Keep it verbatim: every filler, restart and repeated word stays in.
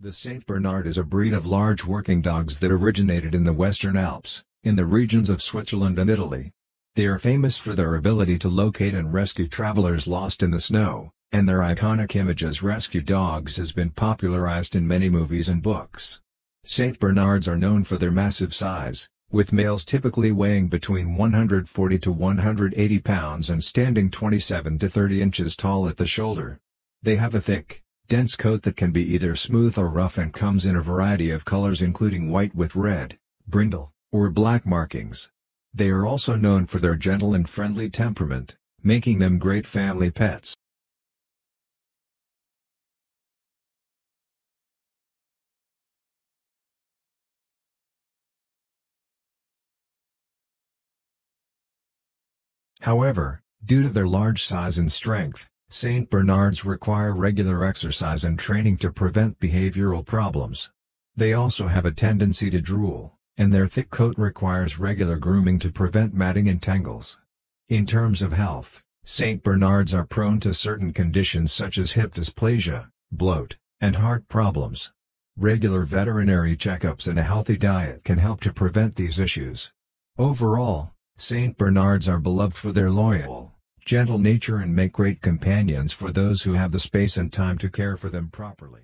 The Saint Bernard is a breed of large working dogs that originated in the Western Alps, in the regions of Switzerland and Italy. They are famous for their ability to locate and rescue travelers lost in the snow, and their iconic image as rescue dogs has been popularized in many movies and books. Saint Bernards are known for their massive size, with males typically weighing between one hundred forty to one hundred eighty pounds and standing twenty-seven to thirty inches tall at the shoulder. They have a thick, dense coat that can be either smooth or rough and comes in a variety of colors including white with red, brindle, or black markings. They are also known for their gentle and friendly temperament, making them great family pets. However, due to their large size and strength, Saint Bernards require regular exercise and training to prevent behavioral problems. They also have a tendency to drool, and their thick coat requires regular grooming to prevent matting and tangles. In terms of health, Saint Bernards are prone to certain conditions such as hip dysplasia, bloat, and heart problems. Regular veterinary checkups and a healthy diet can help to prevent these issues. Overall, Saint Bernards are beloved for their loyal, gentle nature and make great companions for those who have the space and time to care for them properly.